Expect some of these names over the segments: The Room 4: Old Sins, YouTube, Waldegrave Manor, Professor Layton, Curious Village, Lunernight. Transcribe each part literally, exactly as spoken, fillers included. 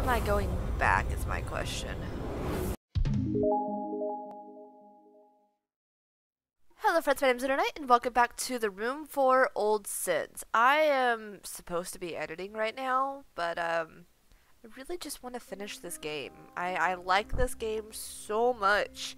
am I going back is my question. Hello friends, my name is Lunernight, and welcome back to The Room four: Old Sins. I am supposed to be editing right now, but um, I really just want to finish this game. I, I like this game so much.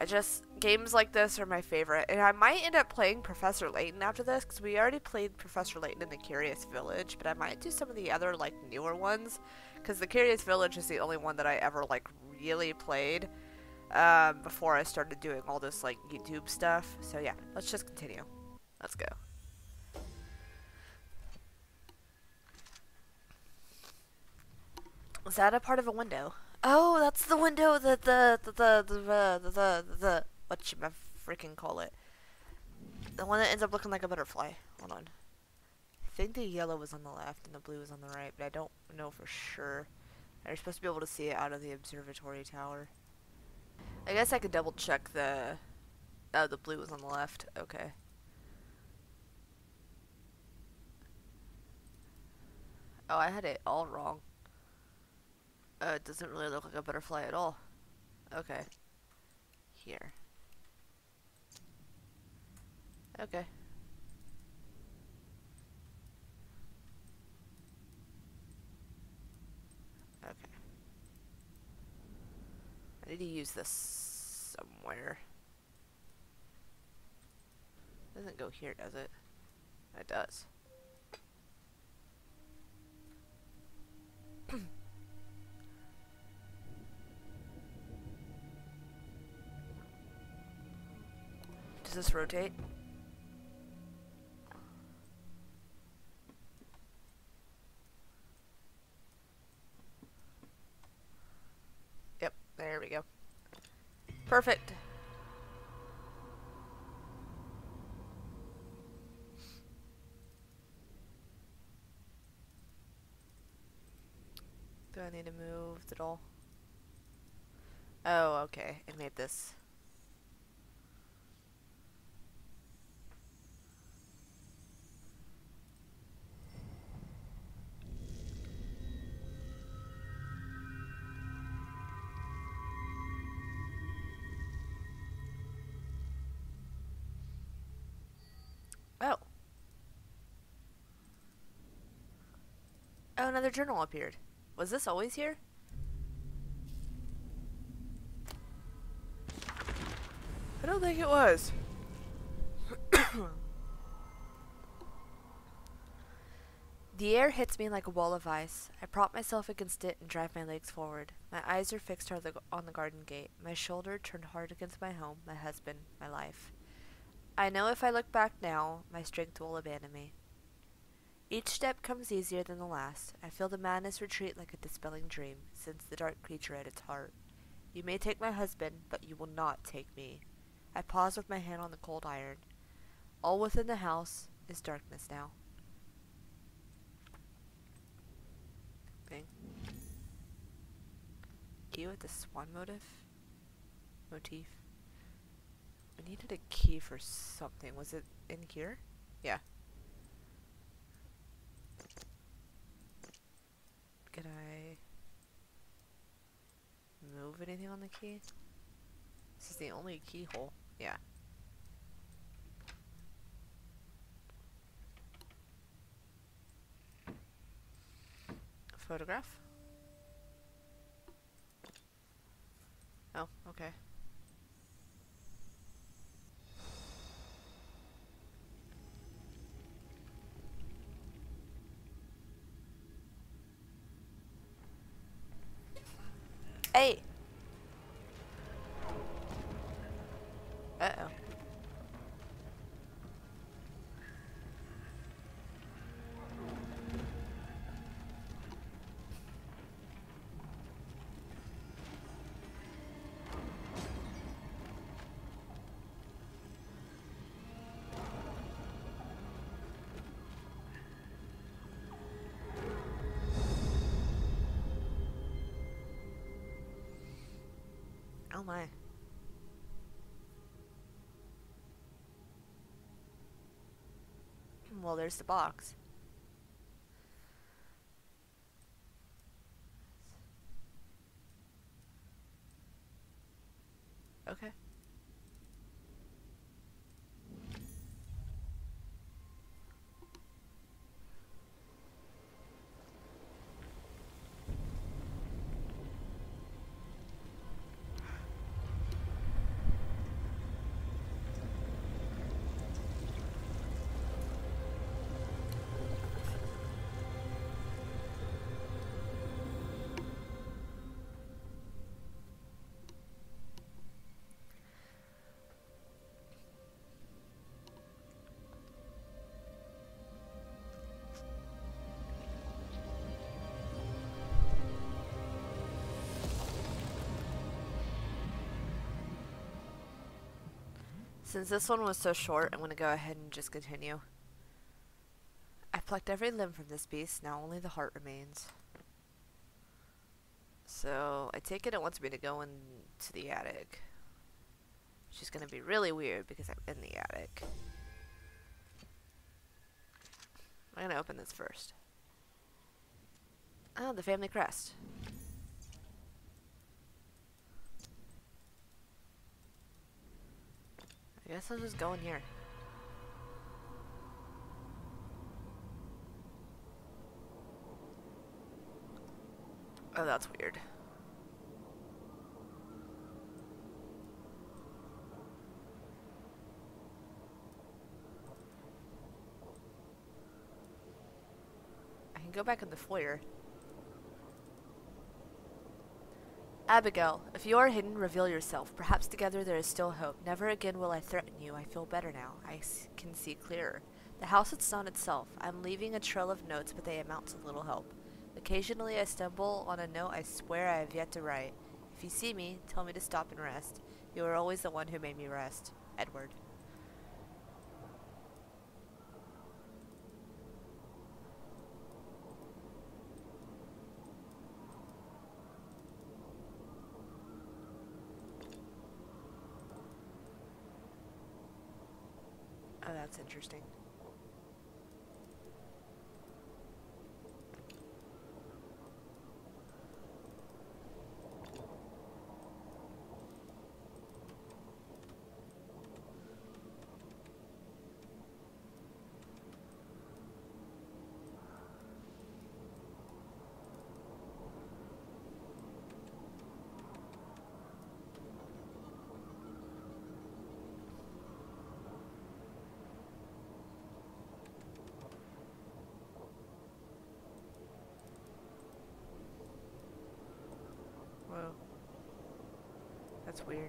I just, games like this are my favorite, and I might end up playing Professor Layton after this, because we already played Professor Layton in the Curious Village, but I might do some of the other, like, newer ones, because the Curious Village is the only one that I ever, like, really played, um, before I started doing all this, like, YouTube stuff. So yeah, let's just continue. Let's go. Is that a part of a window? Oh, that's the window that the the the the the the, the what you freaking call it? The one that ends up looking like a butterfly. Hold on. I think the yellow was on the left and the blue was on the right, but I don't know for sure. You're supposed to be able to see it out of the observatory tower. I guess I could double check the. Oh, the blue was on the left. Okay. Oh, I had it all wrong. Uh, it doesn't really look like a butterfly at all. Okay. Here. Okay. Okay. I need to use this somewhere. It doesn't go here, does it? It does. Does this rotate? Yep, there we go. Perfect. Do I need to move the doll? Oh, okay. I made this. Oh, another journal appeared. Was this always here? I don't think it was. The air hits me like a wall of ice. I prop myself against it and drive my legs forward. My eyes are fixed on the, on the garden gate. My shoulder turned hard against my home, my husband, my life. I know if I look back now, my strength will abandon me. Each step comes easier than the last. I feel the madness retreat like a dispelling dream, since the dark creature at its heart. You may take my husband, but you will not take me. I pause with my hand on the cold iron. All within the house is darkness now. Bang. Key with the swan motif? Motif. I needed a key for something. Was it in here? Yeah. Could I move anything on the key? This is the only keyhole. Yeah. Photograph? Oh, okay. Hey. Uh-oh. Oh my. Well, there's the box. Okay. Since this one was so short, I'm going to go ahead and just continue. I plucked every limb from this beast, now only the heart remains. So, I take it it wants me to go into the attic. Which is going to be really weird because I'm in the attic. I'm going to open this first. Oh, the family crest. I guess I'll just go in here. Oh, that's weird. I can go back in the foyer. Abigail, if you are hidden, reveal yourself. Perhaps together there is still hope. Never again will I threaten you. I feel better now. I can see clearer. The house it's not itself. I'm leaving a trail of notes, but they amount to little help. Occasionally I stumble on a note I swear I have yet to write. If you see me, tell me to stop and rest. You are always the one who made me rest. Edward. That's interesting. That's weird.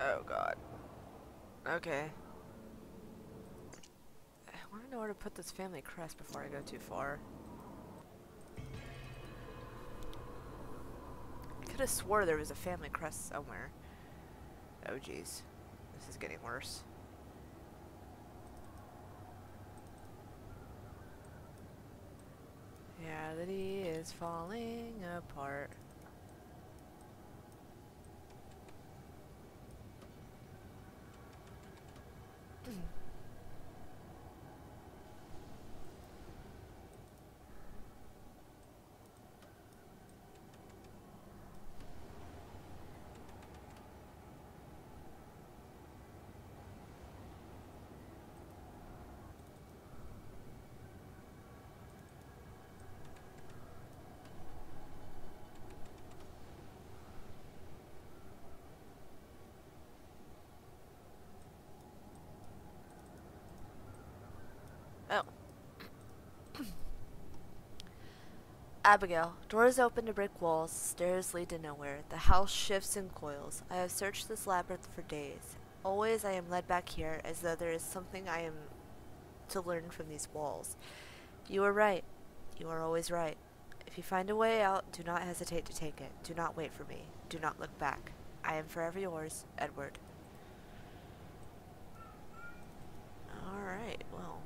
Oh God. Okay. I want to know where to put this family crest before I go too far. I could have swore there was a family crest somewhere. Oh geez, this is getting worse. Reality is falling apart. Abigail, doors open to brick walls, stairs lead to nowhere. The house shifts and coils. I have searched this labyrinth for days. Always I am led back here, as though there is something I am to learn from these walls. You are right. You are always right. If you find a way out, do not hesitate to take it. Do not wait for me. Do not look back. I am forever yours, Edward. Alright, well.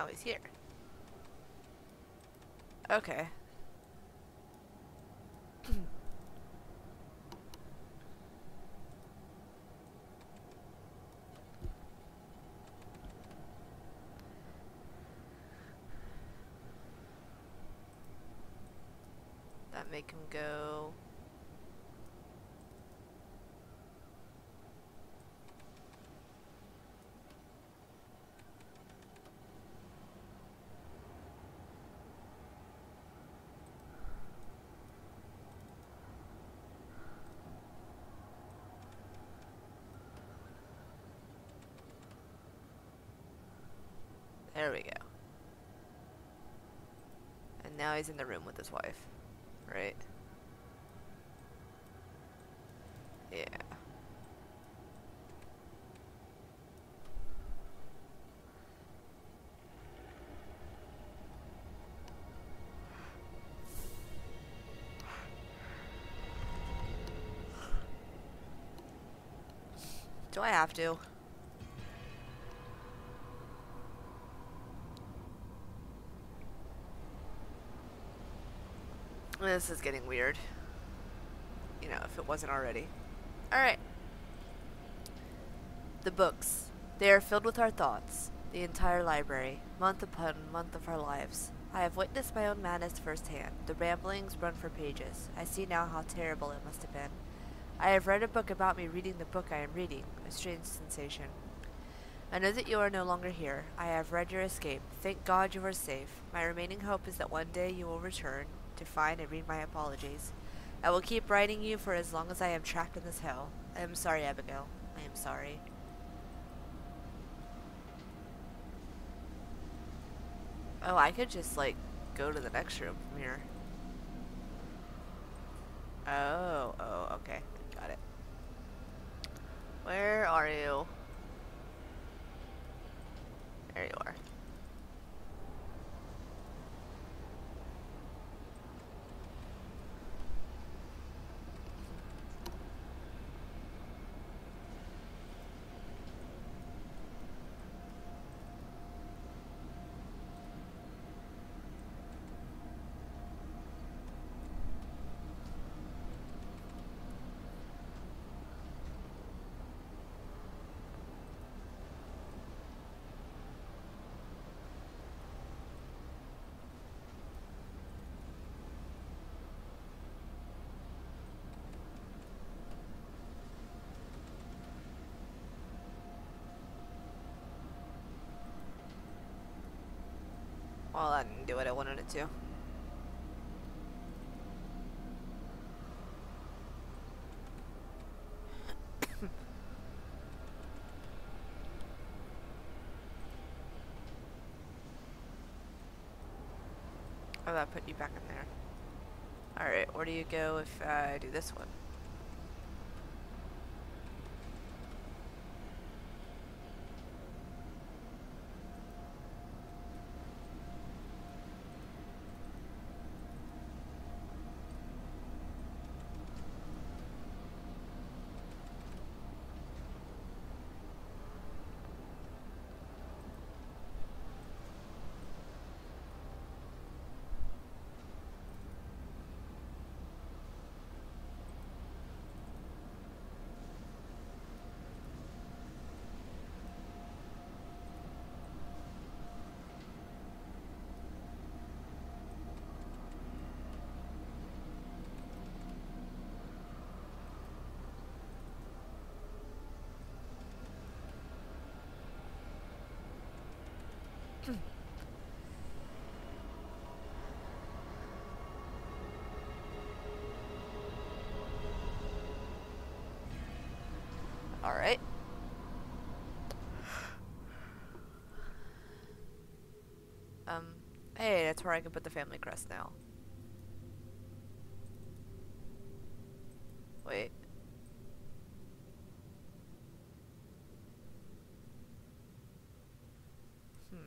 Now he's here. Okay. That make him go... There we go. And now he's in the room with his wife, right? Yeah. Do I have to? This is getting weird. You know, if it wasn't already. Alright. The books. They are filled with our thoughts. The entire library. Month upon month of our lives. I have witnessed my own madness firsthand. The ramblings run for pages. I see now how terrible it must have been. I have read a book about me reading the book I am reading. A strange sensation. I know that you are no longer here. I have read your escape. Thank God you are safe. My remaining hope is that one day you will return. To find and read my apologies. I will keep writing you for as long as I am trapped in this hell. I am sorry, Abigail. I am sorry. Oh, I could just like go to the next room from here. Oh, oh, okay. Got it. Where are you? There you are. Well, I didn't do what I wanted it to. Oh, that put you back in there. Alright, where do you go if uh, I do this one? All right. Um, hey, that's where I can put the family crest now. Wait. Hmm.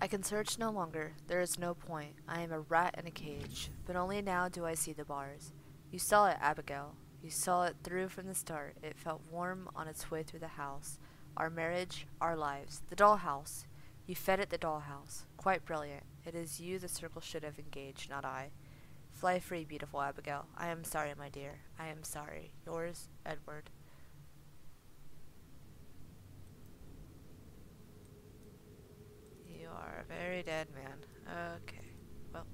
I can search no longer. There is no point. I am a rat in a cage. But only now do I see the bars. You saw it, Abigail. You saw it through from the start. It felt warm on its way through the house. Our marriage, our lives. The dollhouse. You fed it the dollhouse. Quite brilliant. It is you the circle should have engaged, not I. Fly free, beautiful Abigail. I am sorry, my dear. I am sorry. Yours, Edward. You are a very dead man. Okay. Well.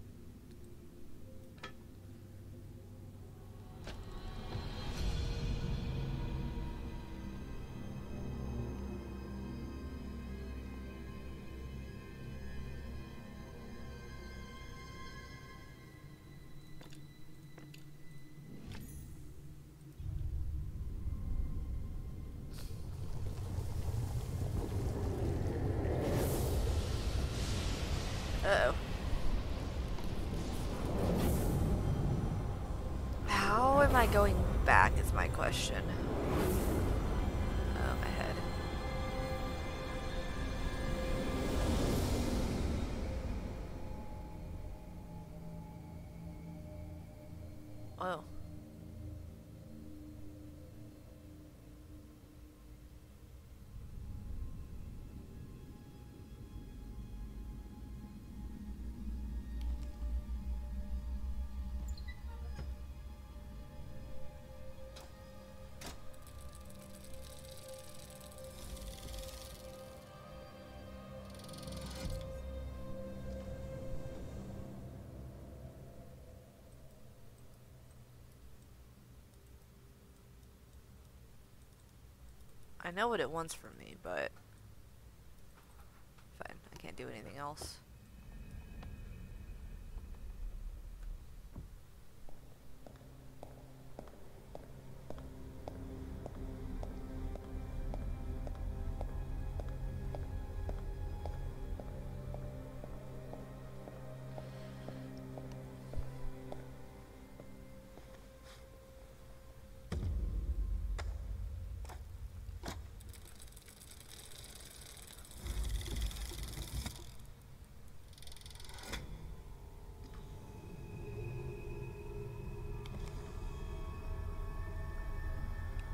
Uh-oh. How am I going back is my question. Oh, my head. Oh. I know what it wants from me, but fine, I can't do anything else.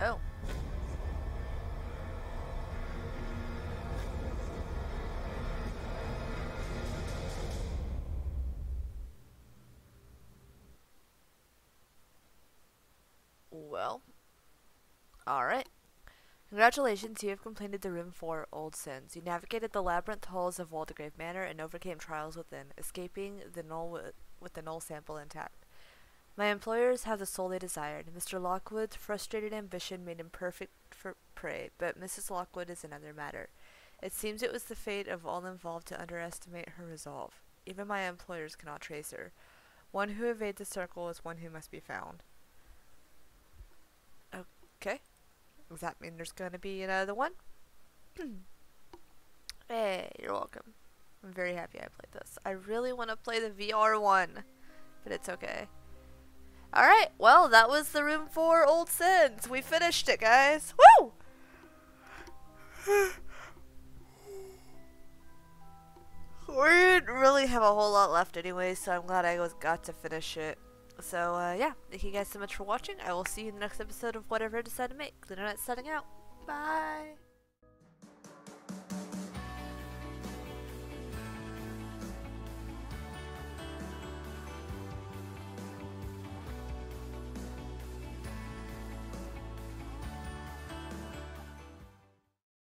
Oh. Well. Alright. Congratulations, you have completed the Room four, Old Sins. You navigated the labyrinth halls of Waldegrave Manor and overcame trials within, escaping the null with, with the null sample intact. My employers have the soul they desired. Mister Lockwood's frustrated ambition made him perfect for prey, but Missus Lockwood is another matter. It seems it was the fate of all involved to underestimate her resolve. Even my employers cannot trace her. One who evades the circle is one who must be found. Okay. Does that mean there's going to be another one? Hey, you're welcome. I'm very happy I played this. I really want to play the V R one, but it's okay. Alright, well, that was the Room four Old Sins. We finished it, guys. Woo! We didn't really have a whole lot left anyway, so I'm glad I was got to finish it. So, uh, yeah. Thank you guys so much for watching. I will see you in the next episode of whatever I decide to make. Lunernight setting out. Bye!